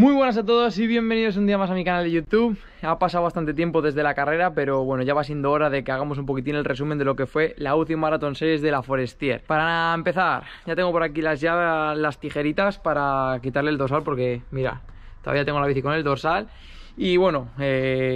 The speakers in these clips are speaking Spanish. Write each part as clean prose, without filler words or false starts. Muy buenas a todos y bienvenidos un día más a mi canal de YouTube. Ha pasado bastante tiempo desde la carrera, pero bueno, ya va siendo hora de que hagamos un poquitín el resumen de lo que fue la UCI Marathon Series de la Forestier. Para empezar, ya tengo por aquí las tijeritas para quitarle el dorsal porque, mira, todavía tengo la bici con el dorsal. Y bueno,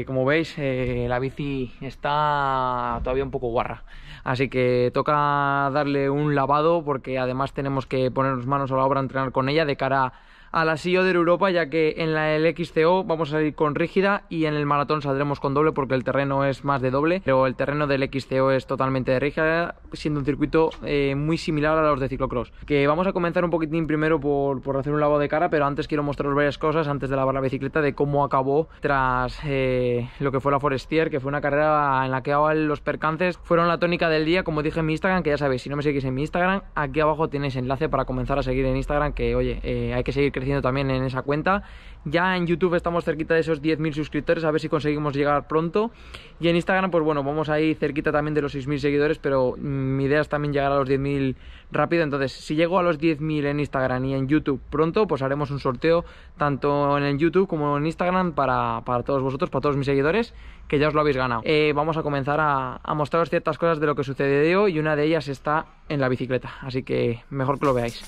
como veis, la bici está todavía un poco guarra, así que toca darle un lavado porque además tenemos que ponernos manos a la obra, entrenar con ella de cara a la CEO de Europa, ya que en el XCO vamos a ir con rígida y en el maratón saldremos con doble porque el terreno es más de doble, pero el terreno del XCO es totalmente de rígida, siendo un circuito muy similar a los de ciclocross. Que vamos a comenzar un poquitín primero por hacer un lavado de cara, pero antes quiero mostraros varias cosas antes de lavar la bicicleta de cómo acabó tras lo que fue la Forestier, que fue una carrera en la que los percances fueron la tónica del día, como dije en mi Instagram, que ya sabéis, si no me seguís en mi Instagram, aquí abajo tenéis enlace para comenzar a seguir en Instagram, que oye, hay que seguir creciendo también en esa cuenta. Ya en YouTube estamos cerquita de esos 10.000 suscriptores, a ver si conseguimos llegar pronto, y en Instagram pues bueno, vamos ahí cerquita también de los 6.000 seguidores, pero mi idea es también llegar a los 10.000 rápido. Entonces, si llego a los 10.000 en Instagram y en YouTube pronto, pues haremos un sorteo tanto en el YouTube como en Instagram para todos vosotros, para todos mis seguidores que ya os lo habéis ganado. Vamos a comenzar a mostraros ciertas cosas de lo que sucedió, y una de ellas está en la bicicleta, así que mejor que lo veáis.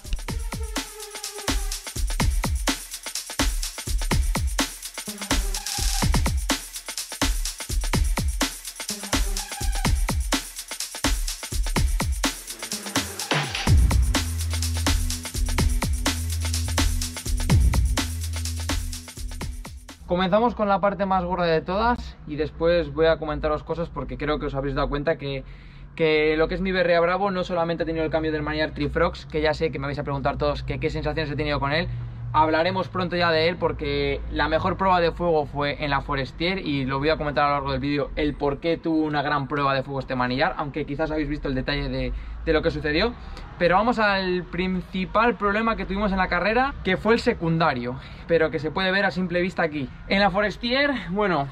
Comenzamos con la parte más gorda de todas y después voy a comentaros cosas porque creo que os habréis dado cuenta que lo que es mi Berria Bravo no solamente ha tenido el cambio del manillar Trifrox, que ya sé que me vais a preguntar todos que qué sensaciones he tenido con él. Hablaremos pronto ya de él porque la mejor prueba de fuego fue en la Forestier y lo voy a comentar a lo largo del vídeo el por qué tuvo una gran prueba de fuego este manillar, aunque quizás habéis visto el detalle de lo que sucedió. Pero vamos al principal problema que tuvimos en la carrera, que fue el secundario, pero que se puede ver a simple vista aquí. En la Forestier, bueno,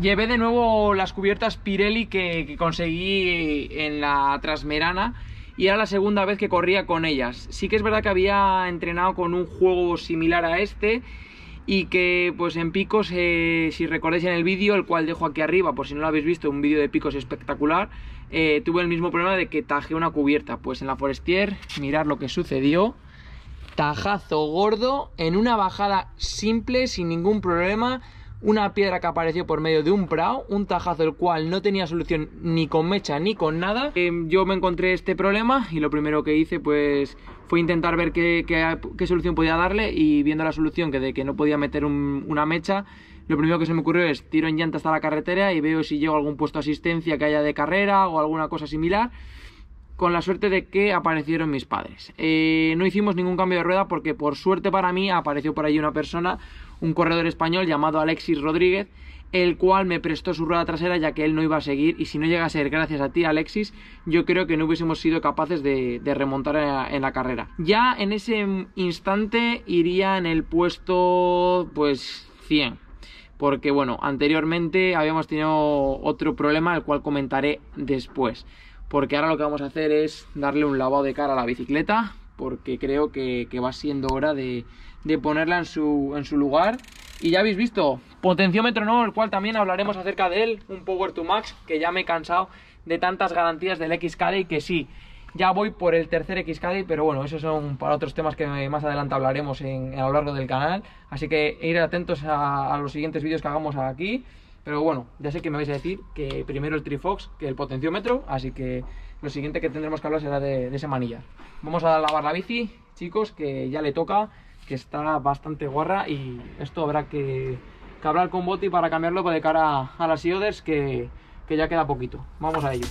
llevé de nuevo las cubiertas Pirelli que conseguí en la Transmerana, y era la segunda vez que corría con ellas. Sí que es verdad que había entrenado con un juego similar a este y que pues en Picos, si recordáis en el vídeo, el cual dejo aquí arriba por si no lo habéis visto, un vídeo de Picos espectacular, tuve el mismo problema de que tajé una cubierta. Pues en la Forestier, mirad lo que sucedió, tajazo gordo en una bajada simple sin ningún problema, una piedra que apareció por medio de un prao, un tajazo el cual no tenía solución ni con mecha ni con nada. Yo me encontré este problema y lo primero que hice pues fue intentar ver qué solución podía darle, y viendo la solución de que no podía meter una mecha, lo primero que se me ocurrió es tiro en llanta hasta la carretera y veo si llego a algún puesto de asistencia que haya de carrera o alguna cosa similar, con la suerte de que aparecieron mis padres. No hicimos ningún cambio de rueda porque por suerte para mí apareció por ahí una persona, un corredor español llamado Alexis Rodríguez, el cual me prestó su rueda trasera ya que él no iba a seguir, y si no llega a ser gracias a ti, Alexis, yo creo que no hubiésemos sido capaces de remontar en la carrera. Ya en ese instante iría en el puesto pues 100, porque bueno, anteriormente habíamos tenido otro problema, el cual comentaré después, porque ahora lo que vamos a hacer es darle un lavado de cara a la bicicleta, porque creo que va siendo hora de ponerla en su lugar. Y ya habéis visto, potenciómetro no, el cual también hablaremos acerca de él, un Power2Max, que ya me he cansado de tantas garantías del X-Caddy, que sí, ya voy por el tercer X-Caddy, pero bueno, esos son para otros temas que más adelante hablaremos a lo largo del canal, así que ir atentos a los siguientes vídeos que hagamos aquí. Pero bueno, ya sé que me vais a decir que primero el Trifrox que el potenciómetro, así que lo siguiente que tendremos que hablar será de ese manillar. Vamos a lavar la bici, chicos, que ya le toca, que está bastante guarra, y esto habrá que hablar con Boti para cambiarlo de cara a las IODES, que ya queda poquito. Vamos a ello.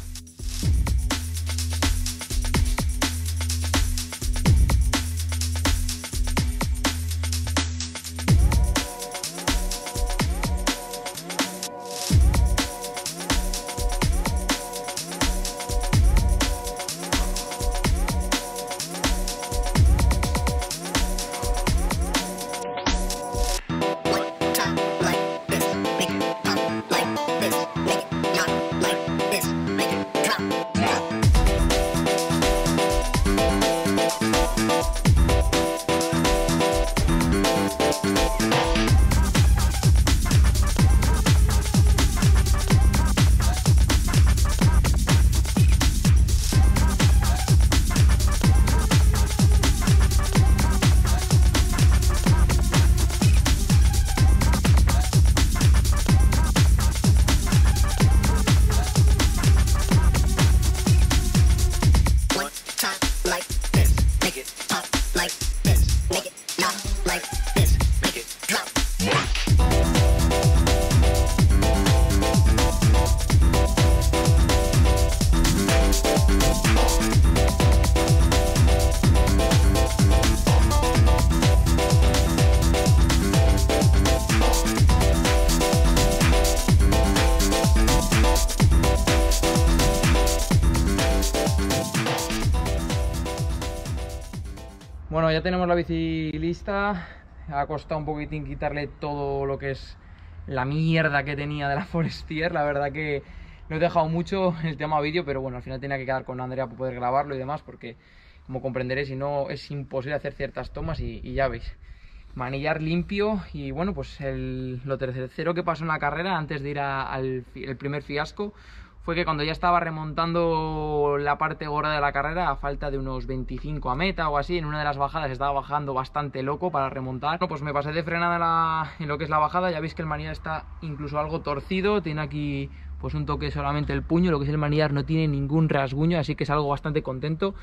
ya tenemos la bici lista. Ha costado un poquitín quitarle todo lo que es la mierda que tenía de la Forestier. La verdad que no he dejado mucho el tema vídeo, pero bueno, al final tenía que quedar con Andrea para poder grabarlo y demás, porque como comprenderéis, si no, es imposible hacer ciertas tomas y ya veis. Manillar limpio y bueno, pues lo tercero que pasó en la carrera antes de ir al primer fiasco fue que cuando ya estaba remontando la parte gorda de la carrera, a falta de unos 25 a meta o así, en una de las bajadas estaba bajando bastante loco para remontar. Bueno, pues me pasé de frenada en lo que es la bajada. Ya veis que el manillar está incluso algo torcido, tiene aquí pues un toque solamente el puño, lo que es el manillar no tiene ningún rasguño, así que es algo bastante contento.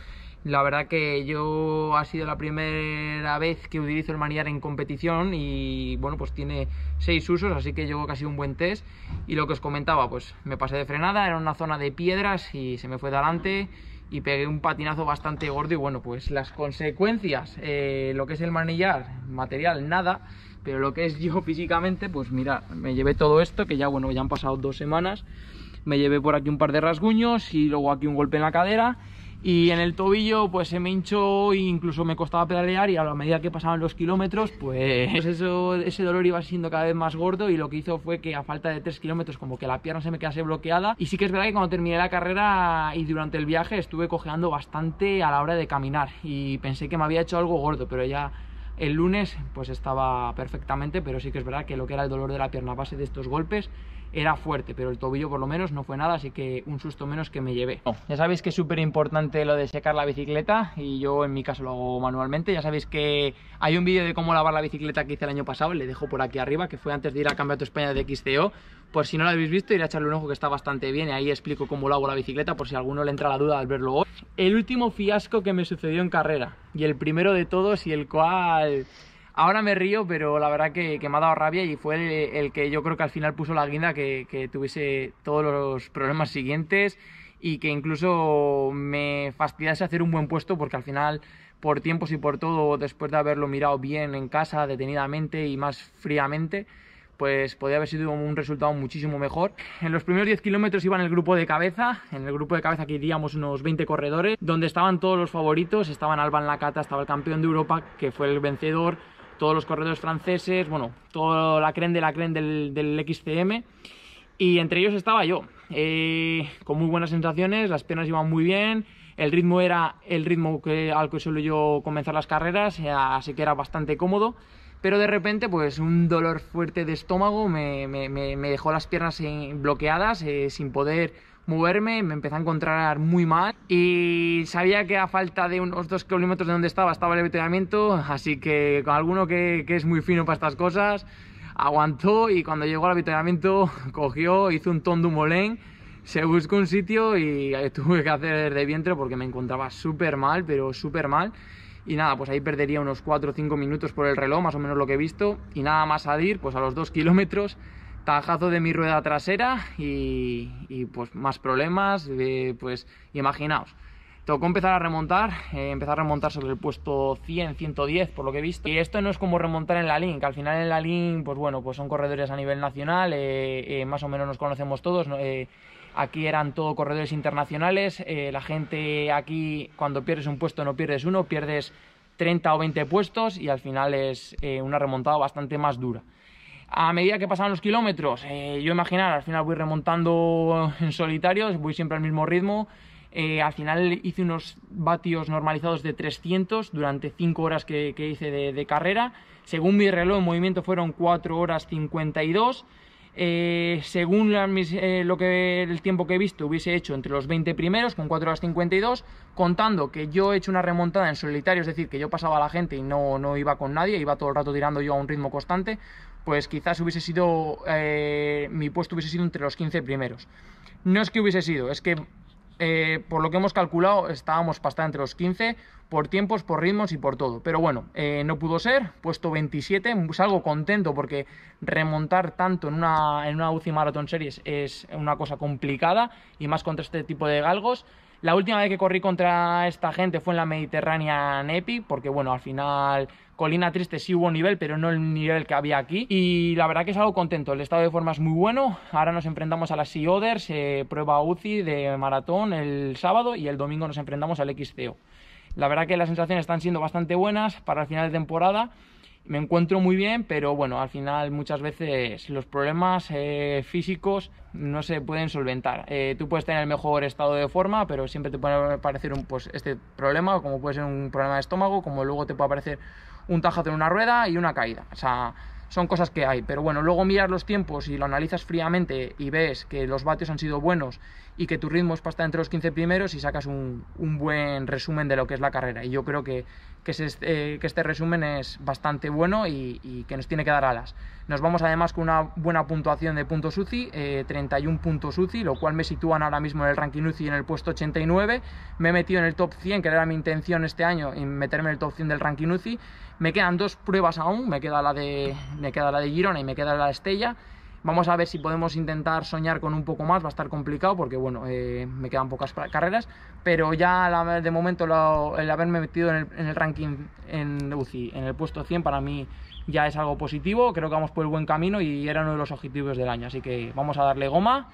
La verdad que yo ha sido la primera vez que utilizo el manillar en competición y bueno, pues tiene 6 usos, así que yo casi un buen test. Y lo que os comentaba, pues me pasé de frenada, era una zona de piedras y se me fue de delante y pegué un patinazo bastante gordo y bueno, pues las consecuencias, lo que es el manillar, material, nada, pero lo que es yo físicamente, pues mirad, me llevé todo esto, que ya bueno, ya han pasado 2 semanas, me llevé por aquí un par de rasguños y luego aquí un golpe en la cadera. Y en el tobillo pues se me hinchó e incluso me costaba pedalear, y a la medida que pasaban los kilómetros pues ese dolor iba siendo cada vez más gordo, y lo que hizo fue que a falta de 3 kilómetros como que la pierna se me quedase bloqueada. Y sí que es verdad que cuando terminé la carrera y durante el viaje estuve cojeando bastante a la hora de caminar y pensé que me había hecho algo gordo, pero ya el lunes pues estaba perfectamente. Pero sí que es verdad que lo que era el dolor de la pierna a base de estos golpes era fuerte, pero el tobillo por lo menos no fue nada, así que un susto menos que me llevé. Ya sabéis que es súper importante lo de secar la bicicleta, y yo en mi caso lo hago manualmente. Ya sabéis que hay un vídeo de cómo lavar la bicicleta que hice el año pasado, le dejo por aquí arriba, que fue antes de ir al Campeonato de España de XCO, por si no lo habéis visto, ir a echarle un ojo que está bastante bien, y ahí explico cómo lavo la bicicleta por si a alguno le entra la duda al verlo hoy. El último fiasco que me sucedió en carrera, y el primero de todos, y el cual... ahora me río, pero la verdad que me ha dado rabia, y fue el que yo creo que al final puso la guinda que tuviese todos los problemas siguientes y que incluso me fastidiase hacer un buen puesto, porque al final por tiempos y por todo, después de haberlo mirado bien en casa, detenidamente y más fríamente, pues podría haber sido un resultado muchísimo mejor. En los primeros 10 kilómetros iba en el grupo de cabeza, que iríamos unos 20 corredores, donde estaban todos los favoritos, estaban Alban Lakata, estaba el campeón de Europa, que fue el vencedor, todos los corredores franceses, bueno, toda la crème de la crème del XCM, y entre ellos estaba yo, con muy buenas sensaciones, las piernas iban muy bien, el ritmo era el ritmo al que suelo yo comenzar las carreras, así que era bastante cómodo. Pero de repente pues un dolor fuerte de estómago me dejó las piernas bloqueadas, sin poder moverme, me empecé a encontrar muy mal, y sabía que a falta de unos 2 kilómetros de donde estaba el avituallamiento, así que con alguno que es muy fino para estas cosas, aguantó, y cuando llegó al avituallamiento cogió, hizo un tondo molén, se buscó un sitio y tuve que hacer de vientre porque me encontraba súper mal, pero súper mal. Y nada, pues ahí perdería unos 4 o 5 minutos por el reloj, más o menos lo que he visto, y nada más salir, pues a los 2 kilómetros, tajazo de mi rueda trasera y pues más problemas, pues imaginaos. Tocó empezar a remontar sobre el puesto 100, 110 por lo que he visto, y esto no es como remontar en la Link, que al final en la Link, pues bueno, pues son corredores a nivel nacional, más o menos nos conocemos todos, aquí eran todos corredores internacionales, la gente aquí cuando pierdes un puesto no pierdes uno, pierdes 30 o 20 puestos, y al final es una remontada bastante más dura. A medida que pasaban los kilómetros, yo imaginar, al final voy remontando en solitario, voy siempre al mismo ritmo, al final hice unos vatios normalizados de 300 durante 5 horas que hice de carrera, según mi reloj en movimiento fueron 4 horas 52, según el tiempo que he visto hubiese hecho entre los 20 primeros con 4 horas 52, contando que yo he hecho una remontada en solitario, es decir, que yo pasaba a la gente y no iba con nadie, iba todo el rato tirando yo a un ritmo constante, pues quizás hubiese sido, mi puesto hubiese sido entre los 15 primeros. No es que hubiese sido, es que por lo que hemos calculado estábamos para estar entre los 15 por tiempos, por ritmos y por todo, pero bueno, no pudo ser, puesto 27, salgo contento porque remontar tanto en una UCI Marathon Series es una cosa complicada y más contra este tipo de galgos. La última vez que corrí contra esta gente fue en la Mediterránea en Epi, porque bueno, al final colina triste sí hubo nivel, pero no el nivel que había aquí, y la verdad que es algo contento, el estado de forma es muy bueno. Ahora nos enfrentamos a la Sea Others, prueba UCI de maratón el sábado, y el domingo nos enfrentamos al XCO. La verdad que las sensaciones están siendo bastante buenas para el final de temporada. Me encuentro muy bien, pero bueno, al final muchas veces los problemas físicos no se pueden solventar. Tú puedes tener el mejor estado de forma, pero siempre te puede aparecer este problema, como puede ser un problema de estómago, como luego te puede aparecer un tajazo en una rueda y una caída. O sea, son cosas que hay, pero bueno, luego miras los tiempos y lo analizas fríamente y ves que los vatios han sido buenos y que tu ritmo es para estar entre los 15 primeros y sacas un buen resumen de lo que es la carrera. Y yo creo que este resumen es bastante bueno y que nos tiene que dar alas. Nos vamos además con una buena puntuación de puntos UCI, 31 puntos UCI, lo cual me sitúan ahora mismo en el ranking UCI en el puesto 89. Me he metido en el top 100, que era mi intención este año, y meterme en el top 100 del ranking UCI. Me quedan dos pruebas aún, me queda la de Girona y me queda la de Estella. Vamos a ver si podemos intentar soñar con un poco más, va a estar complicado porque bueno, me quedan pocas carreras, pero ya de momento el haberme metido en el ranking en UCI, en el puesto 100, para mí ya es algo positivo. Creo que vamos por el buen camino y era uno de los objetivos del año, así que vamos a darle goma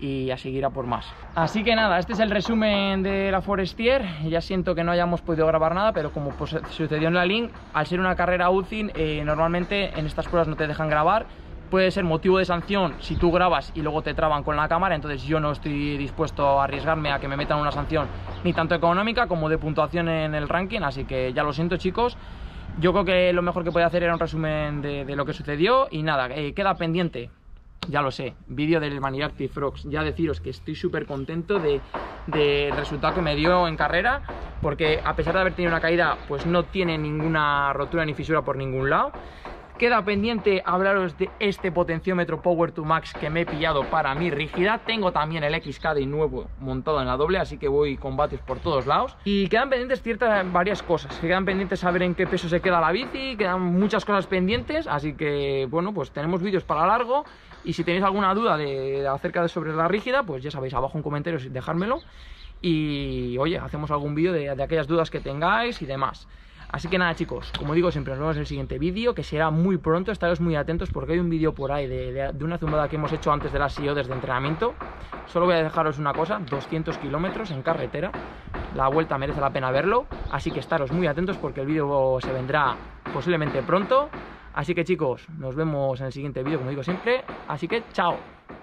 y a seguir a por más. Así que nada, este es el resumen de la Forestier. Ya siento que no hayamos podido grabar nada, pero como pues sucedió en la Link, al ser una carrera UCI, normalmente en estas pruebas no te dejan grabar. Puede ser motivo de sanción si tú grabas y luego te traban con la cámara, entonces yo no estoy dispuesto a arriesgarme a que me metan una sanción ni tanto económica como de puntuación en el ranking, así que ya lo siento, chicos. Yo creo que lo mejor que podía hacer era un resumen de lo que sucedió y nada, queda pendiente, ya lo sé, vídeo del Maniac Trifrox. Ya deciros que estoy súper contento del resultado que me dio en carrera, porque a pesar de haber tenido una caída, pues no tiene ninguna rotura ni fisura por ningún lado. Queda pendiente hablaros de este potenciómetro Power2Max que me he pillado para mi rigidez. Tengo también el X-Caddy nuevo montado en la doble, así que voy con vatios por todos lados. Y quedan pendientes varias cosas. Quedan pendientes saber en qué peso se queda la bici, quedan muchas cosas pendientes, así que bueno, pues tenemos vídeos para largo. Y si tenéis alguna duda sobre la rígida, pues ya sabéis, abajo en comentarios dejármelo. Y oye, hacemos algún vídeo de aquellas dudas que tengáis y demás. Así que nada, chicos, como digo siempre, nos vemos en el siguiente vídeo, que será muy pronto. Estaros muy atentos porque hay un vídeo por ahí de una zumbada que hemos hecho antes de la CEO desde entrenamiento. Solo voy a dejaros una cosa, 200 kilómetros en carretera. La vuelta merece la pena verlo, así que estaros muy atentos porque el vídeo se vendrá posiblemente pronto. Así que chicos, nos vemos en el siguiente vídeo, como digo siempre. Así que chao.